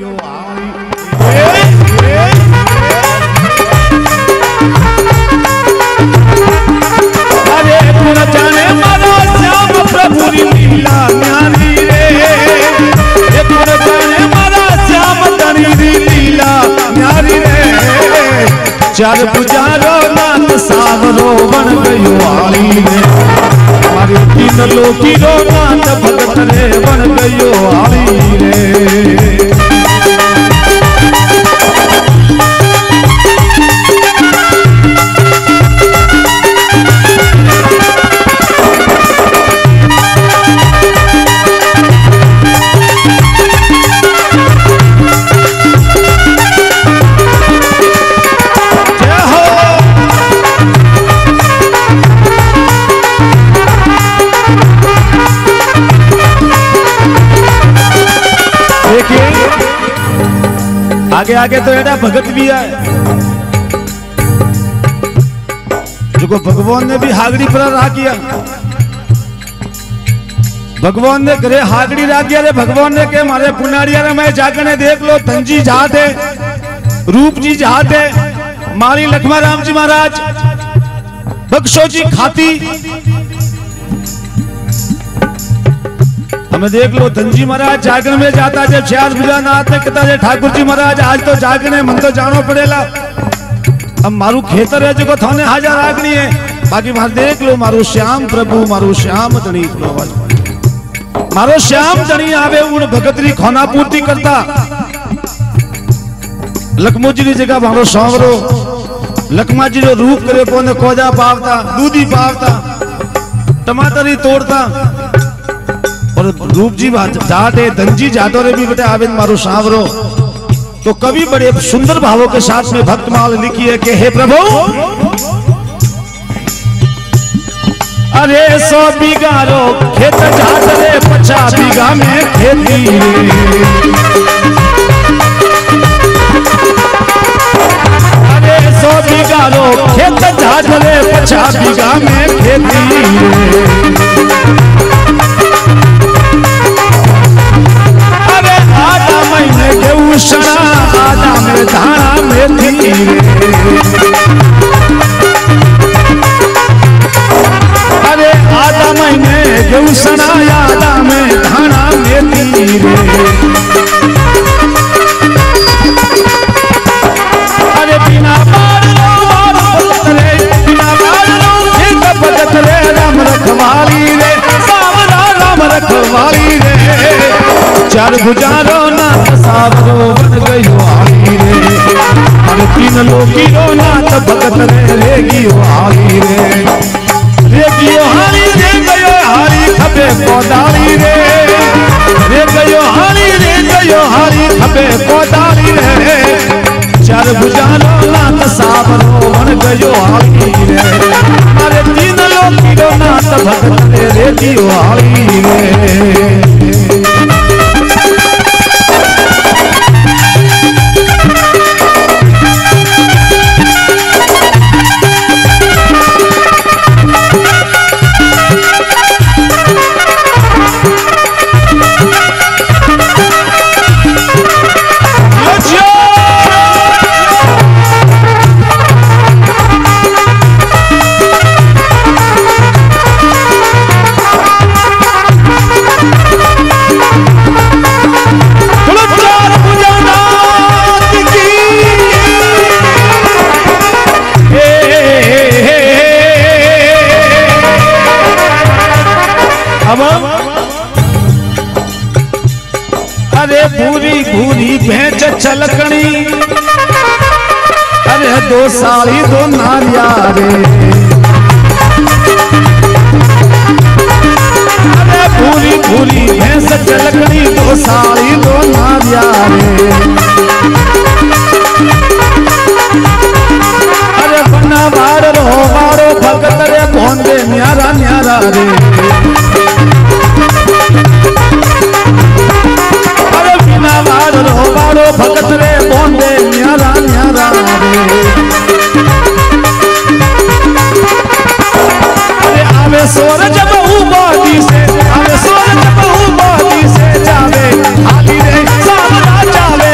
यो आई चार पुजारो नाथ सावरो बन गयो आई रे, हमारे तीन लोकी रो नाथ भगत रे बन गयो आई रे। आगे आगे तो एडा भगत भी आए जो भगवान ने भी हागड़ी पर राह किया, भगवान ने घरे हागड़ी राह किया। भगवान ने के मारे पुनारिया रे मैं जागने देख लो, धनजी जात है, रूप जी जात है, मारी लक्ष्मण राम जी महाराज बक्सो जी खाती हमें देख लो। धनजी महाराज जागरण में जाता जब श्यास बुझा नाथ ने कहता है ठाकुर जी महाराज आज तो जागरण है, मन तो जानो पड़ेगा। अब मारू खेतर है जो थाने हाजर आगनी है, बाकी वहां देख लो मारू श्याम प्रभु मारू श्याम धनी, मारो श्याम धनी आवे उन भगतरी खाना पूर्ति करता। लक्ष्मण जी की जगह मारो सांवरो लक्ष्मा जी जो रूप करे पोने खोजा पावता, दूधी पावता, टमाटरी तोड़ता। और रूप जी जाते धनजी जाटो रे भी बेटा आवेद मारू सांवरो। तो कवि बड़े सुंदर भावों के साथ में भक्तमाल लिखी है कि हे प्रभु अरे 100 बीघा रो खेत जाट रे 50 बीघा में खेती अरे 100 बीघा रो खेत जाट रे 50 बीघा में खेती सना आधा में धाना मेथी अरे आधा महीने गेहूं सना आधा में धाना मेथी अरे बिना भगत रे राम रखवाली रे सावरा राम रखवाली रे। चार गुजारो सावरो बन गयो आई रे, अरे तीन लोकी रो नाथ भगत रे रेगियो आई रे, रेगियो हाली रे गयो हारी खपे कोदारी रे, रेगियो हाली रे गयो हारी खपे कोदारी रे। चार भुजारो नाथ सावरो बन गयो आई रे, अरे तीन लोकी रो नाथ भगत रे रेगियो आई रे। छलकणी अरे दो साली दो नारिया रे अरे पूरी पूरी भैंस छलकणी दो साली दो नारिया रे अरे बना बार रो बारो भगत रे भोंदे न्यारा न्यारा रे रो भगत रे बोंदे न्यारा न्यारा रे। अरे आवे सूरज बहुबादी से आवे सूरज बहुबादी से जावे हाली रे सावरा जावे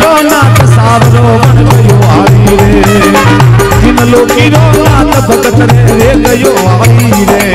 रो नाथ सावरो मन गयो आई रे, जिन लोकी रो नाथ भगत रे गयो आई रे।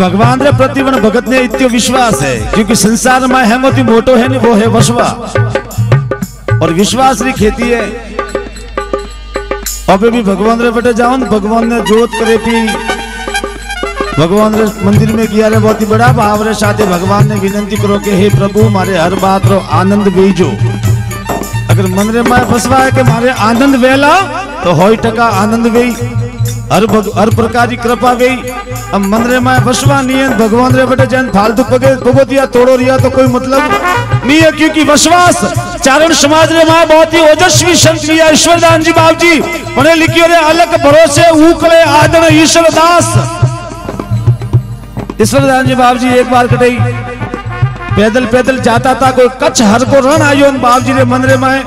भगवान रे प्रतिवन भगत ने इत्यो विश्वास है, क्योंकि संसार में हेमोती मोटो है न वो है वसवा और विश्वास री खेती है। अबे भी भगवान रे बटे जाओ, भगवान ने जोत करे पी, भगवान रे मंदिर में किया रे बहुत ही बड़ा भाव रे साथे भगवान ने विनती करो के हे प्रभु मारे हर बात रो आनंद बीजो। अगर मन रे माय फसवा है के मारे आनंद वेला तो होई टका आनंद वे हर प्रकार की कृपा वे। अब मंदरे में वसवा नहीं है, भगवान रे बेटे जैन फालतू पगे भगवतिया तोड़ो रिया तो कोई मतलब नहीं है, क्योंकि विश्वास चारण समाज रे मां बहुत ही ओजस्वी संत लिया ईश्वरदान जी बाबू जी उन्हें लिखियो रे अलग भरोसे ऊकले आदर ईश्वरदास। ईश्वरदान जी बाबू जी एक बार कटई पैदल पैदल जाता था, कोई कच्छ हर को रण आयो बाबू जी रे मंदरे में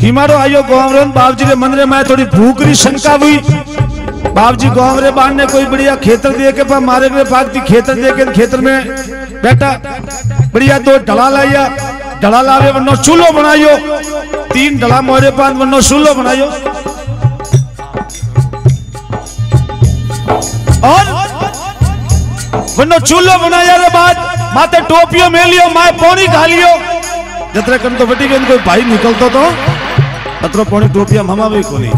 हिमारो आयो गांव रे बाबू जी रे मंदरे में थोड़ी भूख री शंका हुई। बाप जी गांव रे बाण ने कोई बढ़िया खेतर दे के मारे के पागती खेतर दे के खेतर में बैठा बढ़िया दो ढला लाया, ढला लावे वनो चूल्हो बनायो, तीन ढला मोरे पास वनो चूल्हो बनायो और वनो चूल्हो बनाया रे बाद माथे टोपियो मेलियो माए पौनी घालियो जतरे कन तो फटी गन कोई भाई निकलतो तो अतरो पौनी टोपिया मामा भी कोनी।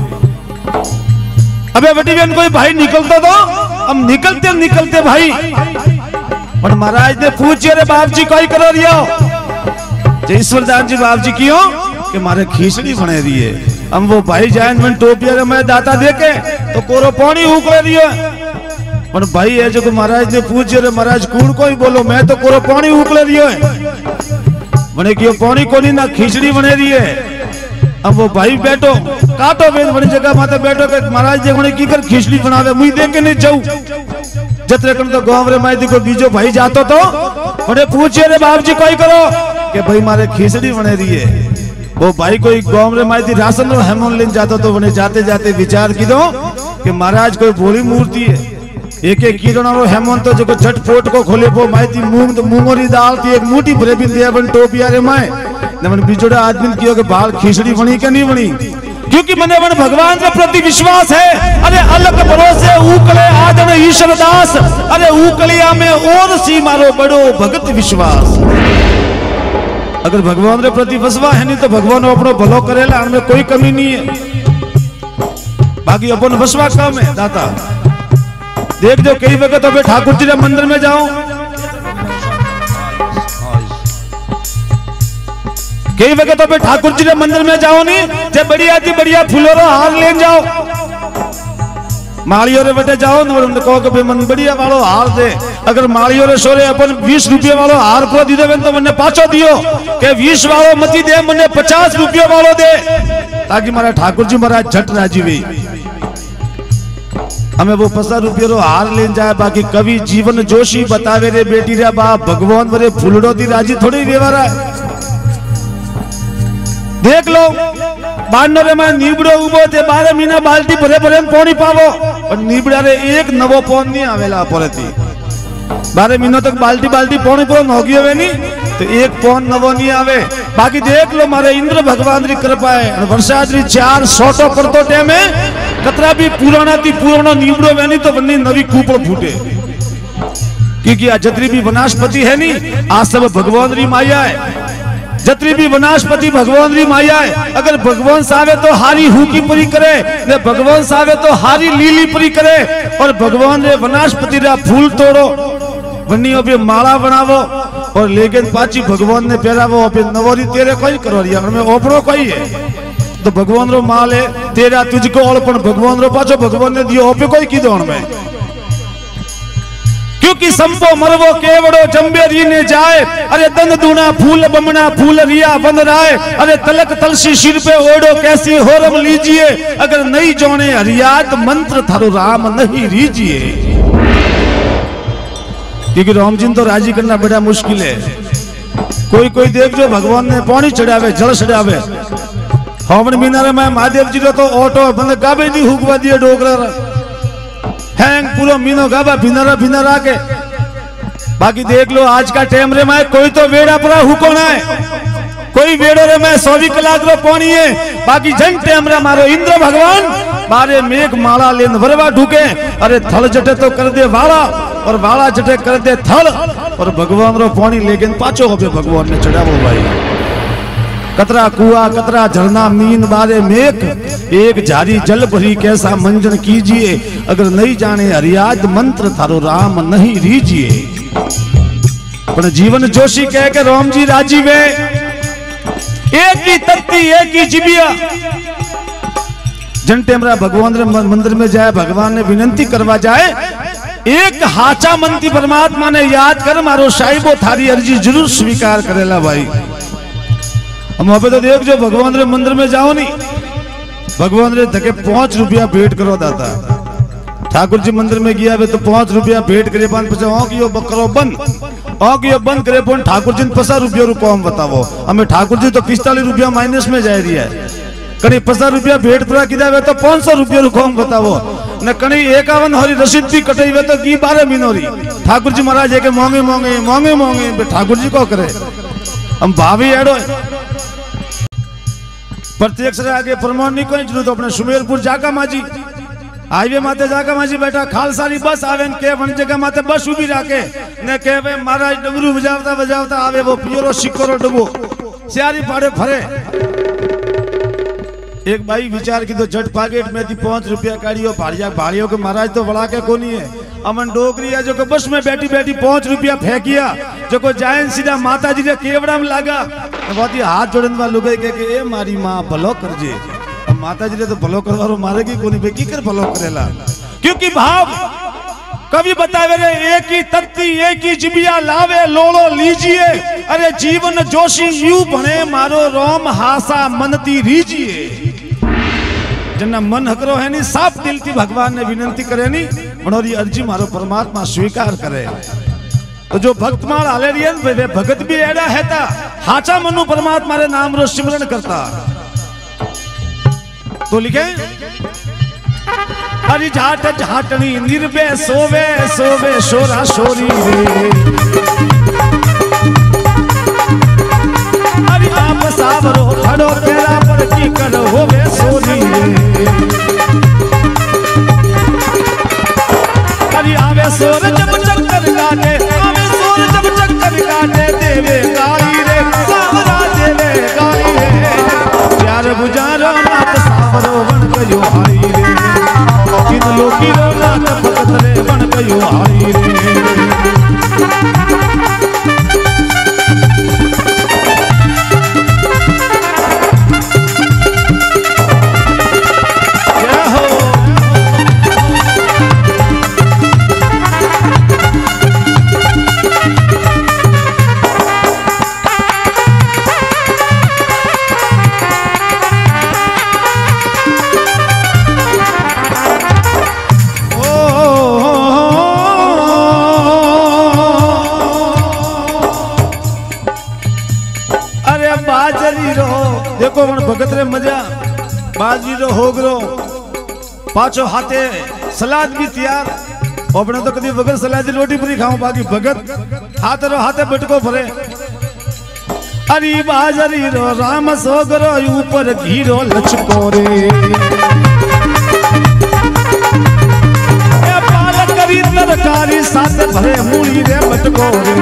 अबे बेटी बहन कोई भाई निकलता तो हम निकलते निकलते भाई पर महाराज ने पूछे रे बाप जी कोई करो रियो जयश्वरदान जी बाप जी क्यों कि मारे खींचड़ी बने रही है। हम वो भाई जायन मन टोपिया रे मैं दाता देके तो कोरो पानी उकले रियो पर भाई है जो को महाराज ने पूछे रे महाराज कूड़ कोई बोलो मैं तो कोरो पानी उकले रियो बने क्यों पानी कोनी ना खींचड़ी बने रही है। अब वो भाई बैठो काटो बेन बड़ी जगह माता बैठो के महाराज देखने की कर खिचड़ी बनावे मुई देखे नहीं जाऊ जतरे कम तो गांव रे माई देखो बीजो भाई जातो तो बड़े पूछे रे बाप जी कोई करो के भाई मारे खिचड़ी बने रही है। वो भाई कोई गांव रे माई दी राशन रो हेमोन लेन जातो तो बने जाते जाते विचार कीदो के महाराज कोई भोली मूर्ति है एक एक किलो रो हेमोन तो जो झटफोट को खोले वो माई दी मूंग मूंगोरी दाल थी एक मोटी भरे भी दे बन टोपिया रे माई नमन बिजोड़ा आदमी कियो के बाल खिचड़ी बनी के नहीं बनी, क्योंकि मने मन भगवान के प्रति विश्वास है। अरे अलग भरोसे ऊकले आदर ईश्वरदास, अरे ऊकलिया में और सी मारो बड़ो भगत विश्वास। अगर भगवान के प्रति फसवा है नहीं तो भगवान अपनो भलो करेला हमें कोई कमी नहीं है, बाकी अपन फसवा काम है दाता। देख दो कई वक्त अब ठाकुर जी के मंदिर में जाओ कई वक्त तो ठाकुर जी के मंदिर में जाओ नहीं जब बढ़िया थी बढ़िया फूलों रो हार ले जाओ मालियो रे बेटे जाओ न कहो कि मन बढ़िया वालों हार दे। अगर मालियो रे सोरे अपन 20 रुपये वालों हार को दी दे तो मैंने पाचो दियो के 20 वालों मती दे मैंने 50 रुपये वालों दे ताकि मारा ठाकुर जी महाराज झट राजी हुई हमें वो 50 रुपये रो हार ले जाए। बाकी कवि जीवन जोशी बतावे रे बेटी रे बाप भगवान वरे फूलड़ो दी राजी थोड़ी व्यवहार है। देख लो बानरे में नीबड़ो उबो थे 12 महीना बाल्टी भरे भरे पानी पावो और नीबड़ा रे एक नवो पौन नहीं आवेला पड़े थी 12 महीनों तक बाल्टी बाल्टी पानी पूरा नोगी हुए नहीं तो एक पौन नवो नहीं आवे। बाकी देख लो मारे इंद्र भगवान री कृपा है बरसात री 400 करतो टाइम में कतरा भी पुराना थी पुरानो नीबड़ो वेनी तो बनी नवी कूपड़ फूटे, क्योंकि आ जतरी भी वनस्पति है नहीं आ सब भगवान री माया है। जत्री भी वनस्पति भगवान री माया है, अगर भगवान सावे तो हारी हुकी पूरी करे ने भगवान सावे तो हारी लीली पूरी करे और भगवान रे वनस्पति रा फूल तोड़ो बनियो पे माला बनावो और लेकिन पाची भगवान ने पहरावो पे नवोरी तेरे कोई करो रिया में ओपड़ो कोई है तो भगवान रो माल है तेरा तुझको और पण भगवान रो पाछो भगवान ने दियो ओपे कोई कीदो में क्योंकि संभो मरवो केवड़ो जम्बेरी ने जाए। अरे दंद दूना फूल बमना फूल रिया बन राय। अरे तलक तलसी सिर पे ओढ़ो कैसी होरम लीजिए। अगर नहीं जोने हरियात मंत्र थारो राम नहीं रीजिए। क्योंकि रामजीन तो राजी करना बड़ा मुश्किल है। कोई कोई देख जो भगवान ने पानी चढ़ावे जल चढ़ावे हवन मीनारे में महादेव जी तो ऑटो बंद गाबे दी हुकवा दिए डोगरा हैंग पूरा मीनो गाबा भिनारा भिनारा के। बाकी देख लो आज का टाइम रे मैं कोई तो वेड़ा पूरा हुको ना है कोई वेड़ो रे मैं सौवी कलाक रो पानी है। बाकी जन टाइम रे मारो इंद्र भगवान बारे मेघ माला लेन वरवा ढूके। अरे थल जटे तो कर दे वाला और वाला जटे कर दे थल और भगवान रो पानी लेकिन पाचो हो भगवान ने चढ़ावो भाई। कतरा कुआ कतरा झरना मीन बारे मेघ एक झारी जल भरी कैसा मंजन कीजिए। अगर नहीं जाने हरियाद मंत्र थारो राम नहीं रीजिए। पर जीवन जोशी कह के राम जी राजीव है। एक ही तत्ती एक ही जीविया। जन टेमरा भगवान मंदिर में जाए भगवान ने विनंती करवा जाए एक हाचा मंत्री परमात्मा ने याद कर मारो साहिबो थारी अर्जी जरूर स्वीकार करेला भाई। हम वहां पे तो देख जो भगवान रे मंदिर में जाओ नहीं भगवान रे धके 5 रुपया भेंट करो दाता। ठाकुर जी मंदिर में गया वे तो 5 रुपया भेंट करे पान पचा औकियो बकरो बंद औकियो बंद करे पान ठाकुर जी ने 50 रुपया रुपया हम बतावो हमें ठाकुर जी तो 45 रुपया माइनस में जा रही है। कहीं 50 रुपया भेंट पूरा किया वे तो 500 रुपया रुपया हम बतावो न। कहीं 51 हरी रसीद भी कटे हुए तो की 12 मिनोरी ठाकुर जी महाराज है कि मांगे मांगे मांगे मांगे ठाकुर जी को करे हम भावी एडो प्रत्यक्ष आगे प्रमाण नहीं कोई जरूरत। अपने सुमेरपुर जाका माजी हाईवे माते जाका माजी बैठा खालसारी बस आवे के वन जगह माते बस उभी राखे ने कहवे महाराज डबरू बजावता बजावता आवे वो पियोरो सिकोरो डबो सारी पाड़े फरे। एक भाई विचार की तो झट पॉकेट में थी 5 रुपया काढ़ियो भाड़िया भाड़ियों के महाराज तो बड़ा के कोनी है। अमन डोगरी है जो बस में बैठी बैठी 5 रुपया फेंकिया जो को जायन सीधा माता जी के केवड़ा में लागा बहुत ही हाथ जोड़न वालू गए के ए मारी माँ भलो कर जे। माता जी ने तो भलो करवारो मारेगी कोनी पे की कर भलो करेला। क्योंकि भाव कभी बतावे रे एक ही तत्ती एक ही जिबिया लावे लोलो लीजिए। अरे जीवन जोशी यू बने मारो रोम हासा मनती रीजिए। जना मन हकरो है नी साफ दिल थी भगवान ने विनती करे नी मनोरी अर्जी मारो परमात्मा स्वीकार करे। तो जो भक्त मार आले रियन वे भगत भी एड़ा है ता हाचा मनु परमात्मा रे नाम रो सिमरन करता। तो लिखे हरि झाट झाटनी निर्भय सोवे सोवे शोरा शोरी हरि आप सावरो खड़ो तेरा पर की कर होवे सोरी सूरज जब चक्कर काटे आवे सूरज जब चक्कर काटे देवे गाई रे सावरा देवे गाई रे प्यार बुझारो नाथ सावरो बन गयो हाई रे किन लोकी रो नाथ भगत रे बन गयो हाई पाचो हाथे सलाद भी तैयार अपने तो कभी बगैर सलाद की रोटी पूरी खाऊं। बाकी भगत हाथ रो हाथे बटको भरे अरी बाजरी रो राम सोगरो ऊपर घीरो लचको रे ए पालक करी तरकारी साथ भरे मूली रे बटको रे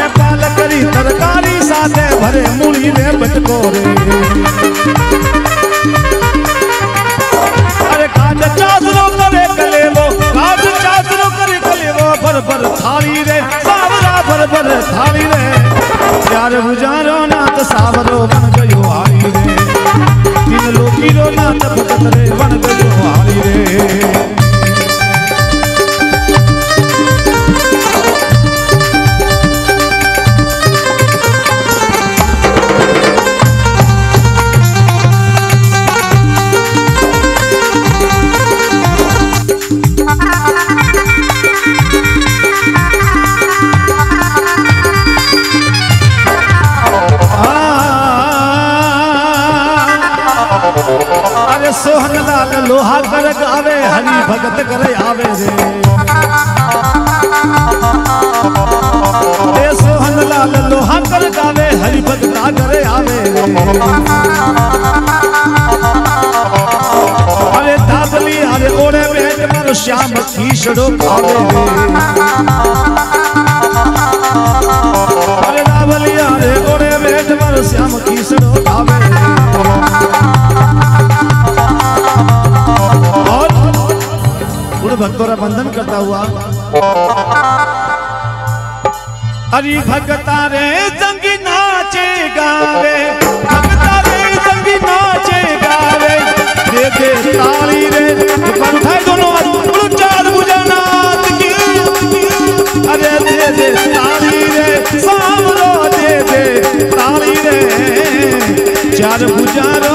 ए पालक करी तरकारी साथ भरे मूली रे बटको रे थाली रे सावरा भर थाली रे प्यार बुझारो नाथ सावरो बन गयो हाई रे तीन लोकी रो नाथ भगत रे बन गयो हाई रे। सोहन लाल लोहा कर गावे, हरि भगत करे आवे रे। सोहन लाल लोहा कर गावे, हरि भगत करे आवे रे। अरे दादली अरे ओरे बेट मन श्याम खीसड़ो खावे रे। अरे दादली अरे ओरे बेट मन श्याम खीसड़ो खावे भक्तों का वंदन करता हुआ। हरि भगता रे संग नाचे गावे, भगता रे संग नाचे गावे, दे दे ताली रे पंथा दोनों उड़ चार बुझनात की। अरे दे दे ताली रे सामरो, दे दे ताली रे चार बुझारो।